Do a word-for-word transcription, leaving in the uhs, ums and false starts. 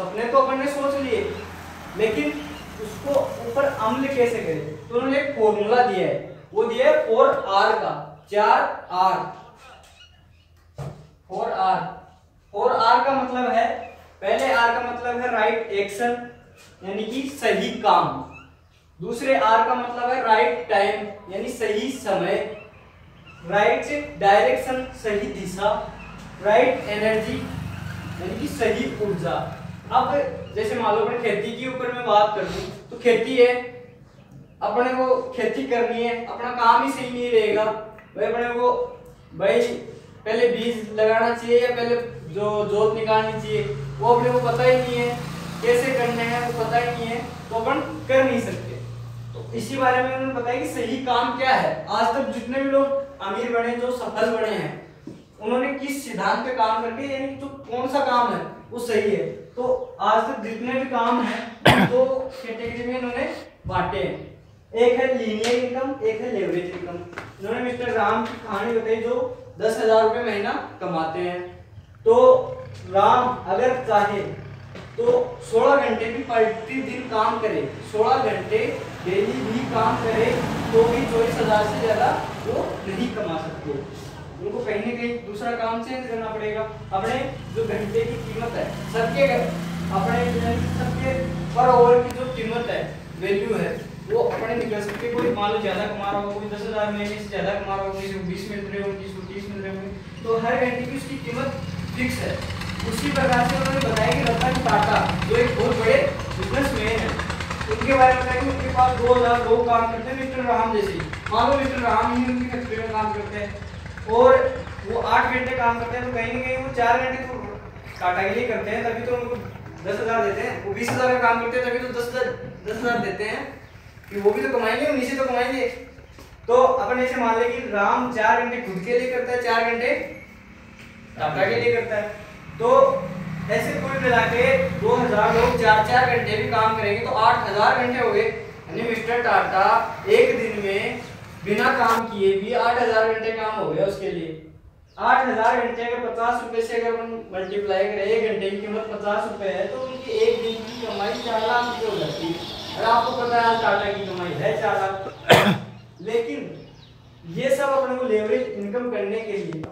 सपने तो अपन ने सोच लिए, लेकिन उसको ऊपर अमल कैसे करें, तो उन्होंने एक फॉर्मूला दिया है, वो दिया है फोर आर का, चार R, four R, four R का मतलब है, पहले आर का मतलब है राइट एक्शन यानी कि सही काम, दूसरे आर का मतलब है राइट टाइम यानी सही समय, राइट डायरेक्शन सही दिशा, राइट एनर्जी यानी कि सही ऊर्जा। अब जैसे मान लो अपन खेती के ऊपर मैं बात कर दूं तो खेती है, अपने को खेती करनी है, अपना काम ही सही नहीं रहेगा भाई, अपने को भाई पहले बीज लगाना चाहिए या पहले जो जोत निकालनी चाहिए वो अपने को पता ही नहीं है, कैसे करना है वो पता ही नहीं है, तो अपन कर नहीं सकते। तो इसी बारे में उन्होंने बताया कि सही काम क्या है। आज तक जितने भी लोग अमीर बने, जो सफल बने हैं, उन्होंने किस सिद्धांत पे काम करके, यानी तो कौन सा काम है वो सही है, तो आज तक जितने भी काम हैं तो कैटेगरी में इन्होंने बांटे हैं। एक है लीनियर इनकम, एक है लेवरेज इनकम। इन्होंने मिस्टर राम की कहानी बताई जो दस हजार रुपये महीना कमाते हैं। तो राम अगर चाहे तो सोलह घंटे भी प्रतिदिन काम करे, सोलह घंटे डेली भी काम करे तो भी चौबीस हजार से ज़्यादा वो नहीं कमा सकते, उनको कहीं ना कहीं दूसरा काम चेंज करना पड़ेगा। अपने जो घंटे की कीमत है सबके, अपने सबके पर ओवर की जो कीमत है, वैल्यू है, वो अपने निकल सकते। कोई मान लो ज़्यादा कमा रहा होगा, कोई दस हज़ार महीने से ज़्यादा कमा रहा होगा, किसी बीस मिल रहे होंगे, किसी तीस मिल रहे होंगे, तो हर घंटे की उसकी कीमत फिक्स है। उसी प्रकार से उन्होंने बताया कि रतन टाटा जो एक बहुत बड़े बिजनेसमैन हैं, उनके बारे में बताया कि उनके पास दो हजार लोग काम करते हैं, मिस्टर राम जैसे। मान लो मिस्टर राम ही उनकी फैक्ट्री में काम करते हैं और वो आठ घंटे काम करते हैं, तो कहीं ना कहीं वो चार घंटे तो टाटा के लिए करते हैं, तभी तो उनको दस हज़ार देते हैं। वो बीस हज़ार का काम करते हैं तभी तो दस हज़ार दस हज़ार देते हैं कि वो भी तो कमाएंगे, नीचे तो कमाएंगे। तो अपन ऐसे मान लें कि राम चार घंटे खुद के लिए करता है, चार घंटे टाटा के लिए करता है, तो ऐसे कुल मिला के दो हजार लोग चार चार घंटे भी काम करेंगे तो आठ हजार घंटे हो गए। यानी मिस्टर टाटा एक दिन में बिना काम किए भी आठ हजार घंटे काम हो गया उसके लिए। आठ हजार घंटे अगर पचास रुपए से अगर हम मल्टीप्लाई करें, एक घंटे की कीमत पचास रुपए है, तो उनकी एक दिन की कमाई चार लाख रुपये हो जाती है। और आपको पता है टाटा की कमाई है चार लाख। लेकिन ये सब अपने को लेवरेज इनकम करने के लिए